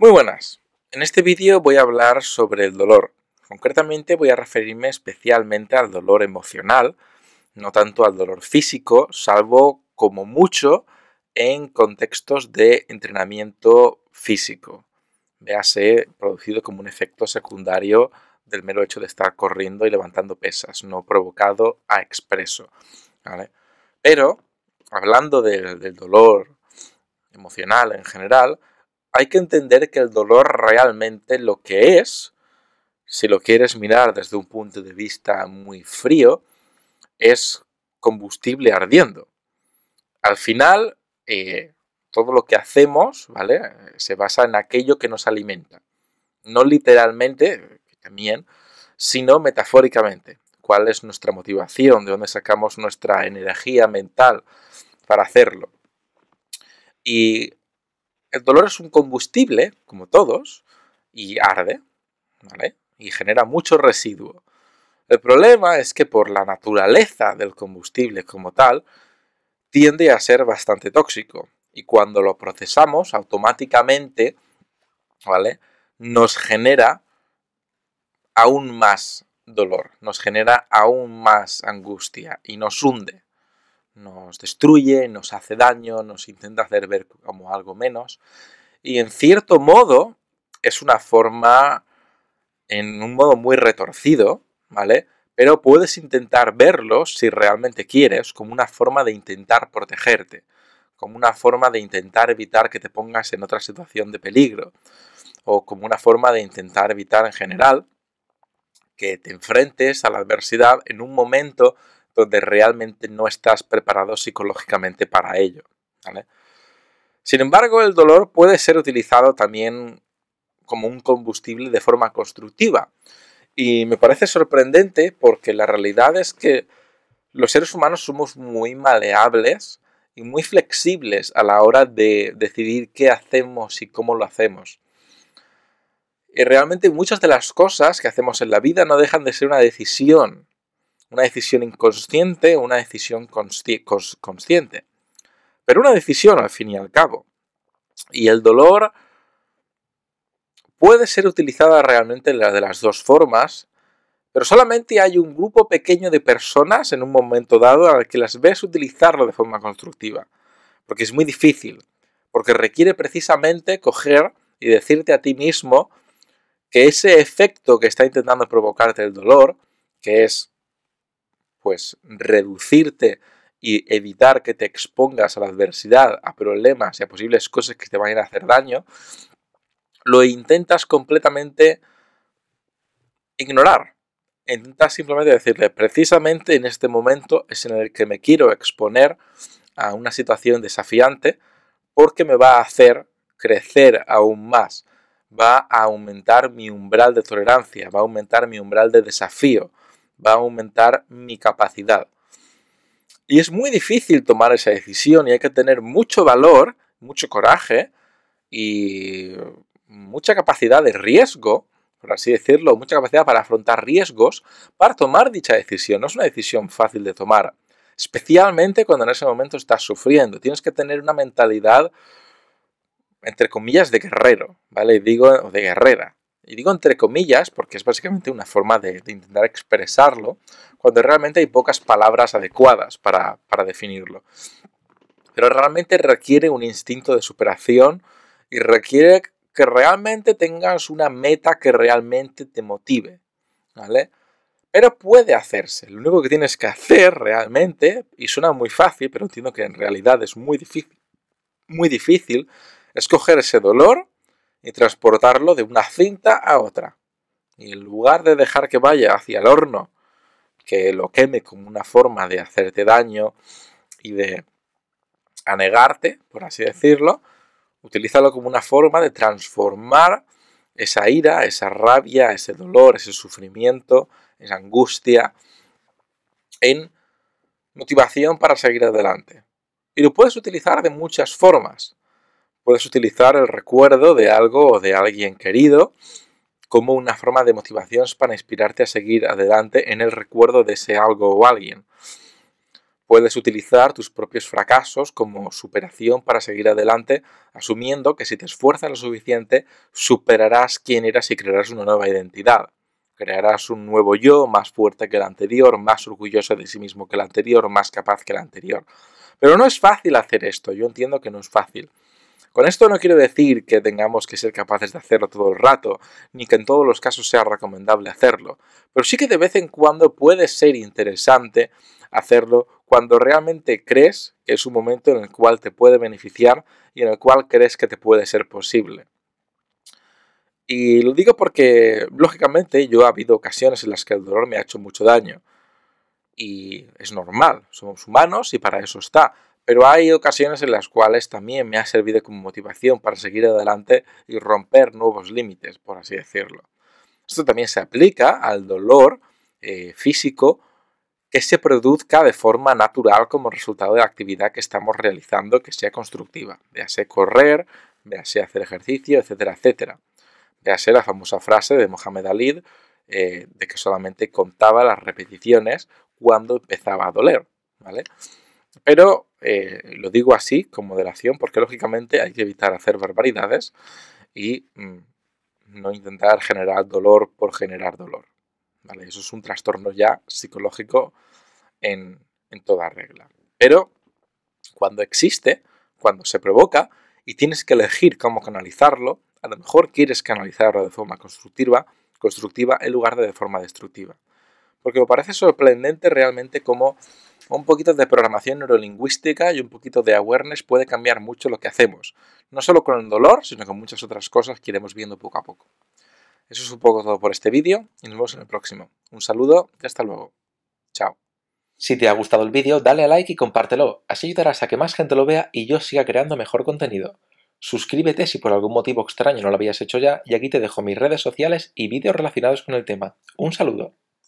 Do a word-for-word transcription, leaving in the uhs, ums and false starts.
Muy buenas, en este vídeo voy a hablar sobre el dolor. Concretamente voy a referirme especialmente al dolor emocional, no tanto al dolor físico, salvo como mucho en contextos de entrenamiento físico. Véase producido como un efecto secundario del mero hecho de estar corriendo y levantando pesas, no provocado a expreso, ¿vale? Pero, hablando de, del dolor emocional en general, hay que entender que el dolor realmente lo que es, si lo quieres mirar desde un punto de vista muy frío, es combustible ardiendo. Al final, eh, todo lo que hacemos, ¿vale?, se basa en aquello que nos alimenta. No literalmente, también, sino metafóricamente. ¿Cuál es nuestra motivación? ¿De dónde sacamos nuestra energía mental para hacerlo? Y el dolor es un combustible, como todos, y arde, ¿vale? Y genera mucho residuo. El problema es que por la naturaleza del combustible como tal, tiende a ser bastante tóxico. Y cuando lo procesamos, automáticamente, ¿vale?, nos genera aún más dolor, nos genera aún más angustia y nos hunde. Nos destruye, nos hace daño, nos intenta hacer ver como algo menos. Y en cierto modo, es una forma, en un modo muy retorcido, ¿vale? Pero puedes intentar verlo, si realmente quieres, como una forma de intentar protegerte. Como una forma de intentar evitar que te pongas en otra situación de peligro. O como una forma de intentar evitar en general que te enfrentes a la adversidad en un momento donde realmente no estás preparado psicológicamente para ello, ¿vale? Sin embargo, el dolor puede ser utilizado también como un combustible de forma constructiva. Y me parece sorprendente porque la realidad es que los seres humanos somos muy maleables y muy flexibles a la hora de decidir qué hacemos y cómo lo hacemos. Y realmente muchas de las cosas que hacemos en la vida no dejan de ser una decisión. Una decisión inconsciente, una decisión consci cons consciente. Pero una decisión, al fin y al cabo. Y el dolor puede ser utilizada realmente en la de las dos formas, pero solamente hay un grupo pequeño de personas en un momento dado al que las ves utilizarlo de forma constructiva. Porque es muy difícil. Porque requiere precisamente coger y decirte a ti mismo que ese efecto que está intentando provocarte el dolor, que es pues reducirte y evitar que te expongas a la adversidad, a problemas y a posibles cosas que te vayan a hacer daño, lo intentas completamente ignorar. Intentas simplemente decirle, precisamente en este momento es en el que me quiero exponer a una situación desafiante porque me va a hacer crecer aún más, va a aumentar mi umbral de tolerancia, va a aumentar mi umbral de desafío, va a aumentar mi capacidad. Y es muy difícil tomar esa decisión y hay que tener mucho valor, mucho coraje y mucha capacidad de riesgo, por así decirlo, mucha capacidad para afrontar riesgos, para tomar dicha decisión. No es una decisión fácil de tomar, especialmente cuando en ese momento estás sufriendo. Tienes que tener una mentalidad, entre comillas, de guerrero, ¿vale? Y digo, de guerrera. Y digo entre comillas porque es básicamente una forma de, de intentar expresarlo cuando realmente hay pocas palabras adecuadas para, para definirlo. Pero realmente requiere un instinto de superación y requiere que realmente tengas una meta que realmente te motive, ¿vale? Pero puede hacerse. Lo único que tienes que hacer realmente, y suena muy fácil, pero entiendo que en realidad es muy difícil, muy difícil, es coger ese dolor y transportarlo de una cinta a otra. Y en lugar de dejar que vaya hacia el horno, que lo queme como una forma de hacerte daño y de anegarte, por así decirlo, utilízalo como una forma de transformar esa ira, esa rabia, ese dolor, ese sufrimiento, esa angustia, en motivación para seguir adelante. Y lo puedes utilizar de muchas formas. Puedes utilizar el recuerdo de algo o de alguien querido como una forma de motivación para inspirarte a seguir adelante en el recuerdo de ese algo o alguien. Puedes utilizar tus propios fracasos como superación para seguir adelante, asumiendo que si te esfuerzas lo suficiente, superarás quién eras y crearás una nueva identidad. Crearás un nuevo yo, más fuerte que el anterior, más orgulloso de sí mismo que el anterior, más capaz que el anterior. Pero no es fácil hacer esto, yo entiendo que no es fácil. Con esto no quiero decir que tengamos que ser capaces de hacerlo todo el rato, ni que en todos los casos sea recomendable hacerlo, pero sí que de vez en cuando puede ser interesante hacerlo cuando realmente crees que es un momento en el cual te puede beneficiar y en el cual crees que te puede ser posible. Y lo digo porque, lógicamente, yo he habido ocasiones en las que el dolor me ha hecho mucho daño. Y es normal, somos humanos y para eso está. Pero hay ocasiones en las cuales también me ha servido como motivación para seguir adelante y romper nuevos límites, por así decirlo. Esto también se aplica al dolor eh, físico que se produzca de forma natural como resultado de la actividad que estamos realizando que sea constructiva. Ya sea correr, ya sea hacer ejercicio, etcétera, etcétera. Ya sea la famosa frase de Mohamed Ali eh, de que solamente contaba las repeticiones cuando empezaba a doler, ¿vale? Pero eh, lo digo así, con moderación, porque lógicamente hay que evitar hacer barbaridades y mmm, no intentar generar dolor por generar dolor, ¿vale? Eso es un trastorno ya psicológico en, en toda regla. Pero cuando existe, cuando se provoca y tienes que elegir cómo canalizarlo, a lo mejor quieres canalizarlo de forma constructiva, constructiva en lugar de de forma destructiva. Porque me parece sorprendente realmente cómo un poquito de programación neurolingüística y un poquito de awareness puede cambiar mucho lo que hacemos. No solo con el dolor, sino con muchas otras cosas que iremos viendo poco a poco. Eso es un poco todo por este vídeo y nos vemos en el próximo. Un saludo y hasta luego. Chao. Si te ha gustado el vídeo, dale a like y compártelo. Así ayudarás a que más gente lo vea y yo siga creando mejor contenido. Suscríbete si por algún motivo extraño no lo habías hecho ya y aquí te dejo mis redes sociales y vídeos relacionados con el tema. Un saludo.